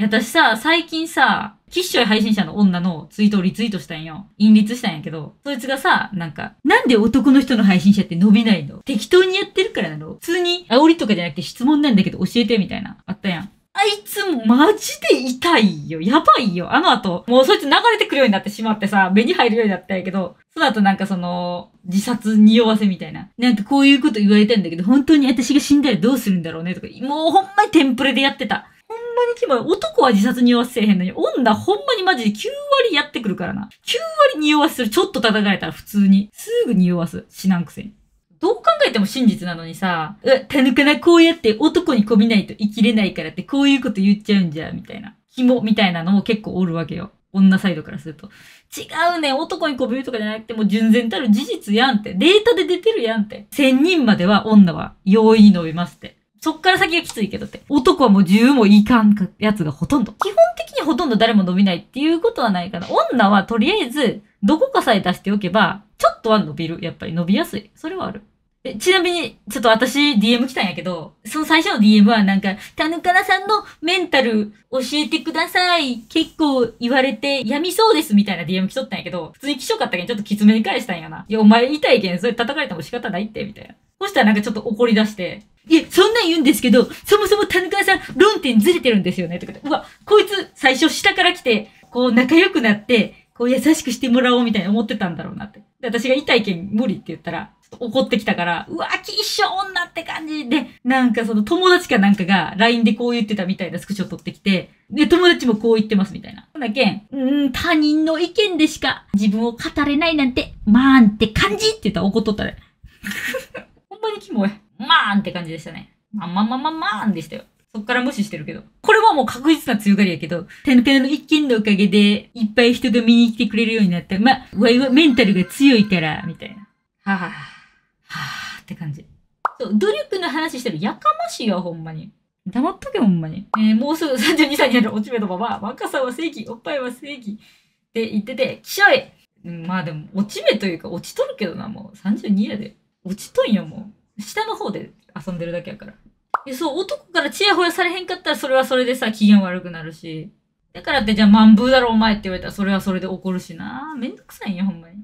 私さ、最近さ、きっしょい配信者の女のツイートをリツイートしたんよ。引率したんやけど、そいつがさ、なんか、なんで男の人の配信者って伸びないの？適当にやってるからなの？普通に煽りとかじゃなくて質問なんだけど教えてみたいな。あったやん。あいつもマジで痛いよ。やばいよ。あの後、もうそいつ流れてくるようになってしまってさ、目に入るようになったんやけど、その後なんかその、自殺匂わせみたいな。なんかこういうこと言われたんだけど、本当に私が死んだらどうするんだろうねとか、もうほんまにテンプレでやってた。ほんまにキモい。男は自殺匂わせせえへんのに、女ほんまにマジで9割やってくるからな。9割匂わせする。ちょっと叩かれたら普通に。すぐ匂わす。死なんくせに。どう考えても真実なのにさ、たぬかなこうやって男にこびないと生きれないからってこういうこと言っちゃうんじゃ、みたいな。キモみたいなのも結構おるわけよ。女サイドからすると。違うね。男にこびるとかじゃなくてもう純然たる事実やんって。データで出てるやんって。1000人までは女は容易に伸びますって。そっから先がきついけどって。男はもう10もいかんかやつがほとんど。基本的にほとんど誰も伸びないっていうことはないかな。女はとりあえず、どこかさえ出しておけば、ちょっとは伸びる。やっぱり伸びやすい。それはある。ちなみに、ちょっと私 DM 来たんやけど、その最初の DM はなんか、たぬからさんのメンタル教えてください。結構言われてやみそうですみたいな DM 来とったんやけど、普通に気性かったけんちょっときつめに返したんやな。いや、お前痛いけん、それ叩かれても仕方ないって、みたいな。そしたらなんかちょっと怒り出して、いや、そんなん言うんですけど、そもそもたぬかさん論点ずれてるんですよね、とか。うわ、こいつ最初下から来て、こう仲良くなって、こう優しくしてもらおうみたいに思ってたんだろうなって。で、私が痛いけん無理って言ったら、ちょっと怒ってきたから、うわ、きっしょ女って感じで、なんかその友達かなんかが LINE でこう言ってたみたいなスクショ取ってきて、で、友達もこう言ってますみたいな。だけん、他人の意見でしか自分を語れないなんて、まーんって感じって言ったら怒っとったね。ほんまにキモい。まーんって感じでしたね。まーんでしたよ。そっから無視してるけど。これはもう確実な強がりやけど、たぬかの一件のおかげで、いっぱい人が見に来てくれるようになった。ま、わいはメンタルが強いから、みたいな。はぁ、あ、はぁって感じ。そう、努力の話してる。やかましいわ、ほんまに。黙っとけ、ほんまに。もうすぐ32歳になるおちめのまま、若さは正義、おっぱいは正義って言ってて、きしょい。まあでも、おちめというか、落ちとるけどな、もう。32やで。落ちとんよ、もう。下の方で遊んでるだけやから。そう、男からチヤホヤされへんかったらそれはそれでさ、機嫌悪くなるし。だからってじゃあ、まんぶうだろお前って言われたらそれはそれで怒るしな。めんどくさいんや、ほんまに。